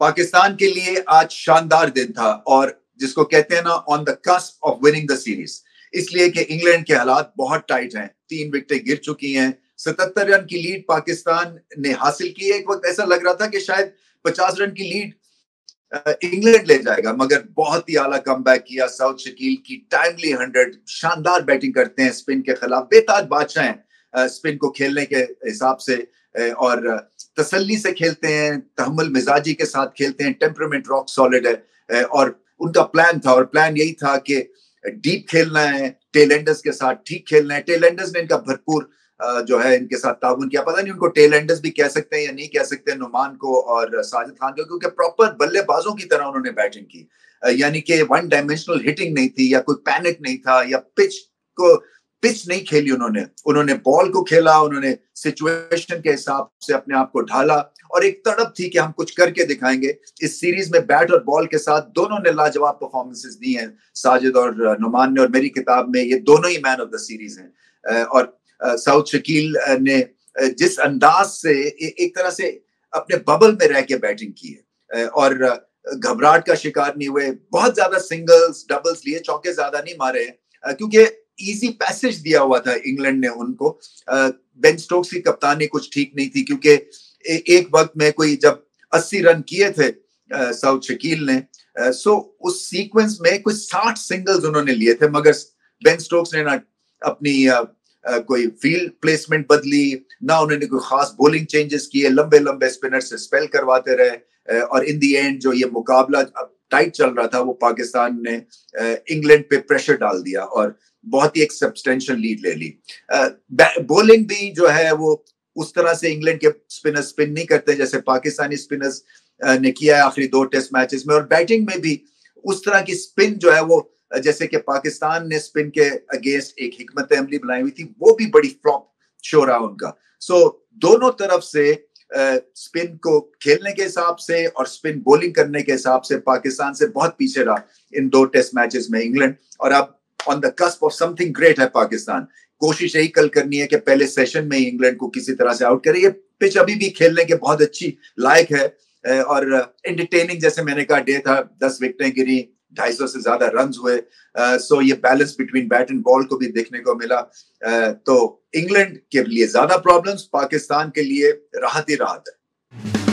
पाकिस्तान के लिए आज शानदार दिन था और जिसको कहते हैं ना on the cusp of winning the series, इसलिए कि इंग्लैंड के हालात बहुत टाइट हैं, 3 विकेटें गिर चुकी हैं, 77 रन की लीड पाकिस्तान ने हासिल की। एक वक्त ऐसा लग रहा था कि शायद 50 रन की लीड इंग्लैंड ले जाएगा, मगर बहुत ही आला कमबैक किया। सऊद शकील की टाइमली 100, शानदार बैटिंग करते हैं स्पिन के खिलाफ, बेताज बादशाह हैं स्पिन को खेलने के हिसाब से और तसल्ली से खेलते हैं, तहम्मुल मिजाजी के साथ खेलते हैं, टेम्परामेंट रॉक सॉलिड है। और उनका प्लान था और प्लान यही था कि डीप खेलना है, टेलेंडर्स के साथ ठीक खेलना है। टेलेंडर्स ने इनका भरपूर जो है इनके साथ ताबून किया, पता नहीं उनको टेलेंडर्स भी कह सकते हैं या नहीं कह सकते, नुमान को और साजिद खान को, क्योंकि प्रॉपर बल्लेबाजों की तरह उन्होंने बैटिंग की, यानी कि 1 डायमेंशनल हिटिंग नहीं थी या कोई पैनिक नहीं था या पिच नहीं खेली उन्होंने बॉल को खेला, उन्होंने सिचुएशन के हिसाब से अपने आप को ढाला और एक तड़प थी कि हम कुछ करके दिखाएंगे। इस सीरीज में बैट और बॉल के साथ दोनों ने लाजवाब परफॉर्मेंसेस दी हैं, साजिद और नुमान ने, और मेरी किताब में ये दोनों ही मैन ऑफ द सीरीज हैं। और सऊद शकील ने जिस अंदाज से एक तरह से अपने बबल में रह के बैटिंग की है और घबराहट का शिकार नहीं हुए, बहुत ज्यादा सिंगल्स डबल्स लिए, चौके ज्यादा नहीं मारे हैं क्योंकि इजी पैसेज दिया हुआ था इंग्लैंड ने उनको। बेन स्टोक्स की कप्तानी कुछ ठीक नहीं थी क्योंकि एक वक्त में कोई जब 80 रन किए थे सऊद शकील ने, सो उस सीक्वेंस में कोई 60 सिंगल्स उन्होंने लिए थे, मगर बेन स्टोक्स ने ना अपनी कोई फील्ड प्लेसमेंट बदली, ना उन्होंने कोई खास बॉलिंग चेंजेस किए, लंबे लंबे स्पिनर से स्पेल करवाते रहे और इन दी एंड जो ये मुकाबला टाइट चल रहा था वो पाकिस्तान ने इंग्लैंड पे प्रेशर डाल दिया और बहुत ही एक सब्सटेंशियल लीड ले ली। बॉलिंग भी जो है वो उस तरह से इंग्लैंड के स्पिनर स्पिन नहीं करते जैसे पाकिस्तानी स्पिनर्स ने किया है आखिरी 2 टेस्ट मैचेस में, और बैटिंग में भी उस तरह की स्पिन जो है वो जैसे कि पाकिस्तान ने स्पिन के अगेंस्ट एक हिकमत अमली बनाई हुई थी, वो भी बड़ी फ्लॉप शो रहा उनका। सो दोनों तरफ से स्पिन को खेलने के हिसाब से और स्पिन बॉलिंग करने के हिसाब से पाकिस्तान से बहुत पीछे रहा इन 2 टेस्ट मैचेस में इंग्लैंड, और अब on the cusp of something great है पाकिस्तान। कोशिश यही कल करनी है कि पहले सेशन में ही इंग्लैंड को किसी तरह से आउट करे। ये पिच अभी भी खेलने के बहुत अच्छी लायक है और एंटरटेनिंग, जैसे मैंने कहा, डे था, 10 विकेटें गिरी, 250 से ज्यादा रन हुए, सो ये balance between bat and ball को भी देखने को मिला। तो इंग्लैंड के लिए ज्यादा प्रॉब्लम्स, पाकिस्तान के लिए राहत ही राहत है।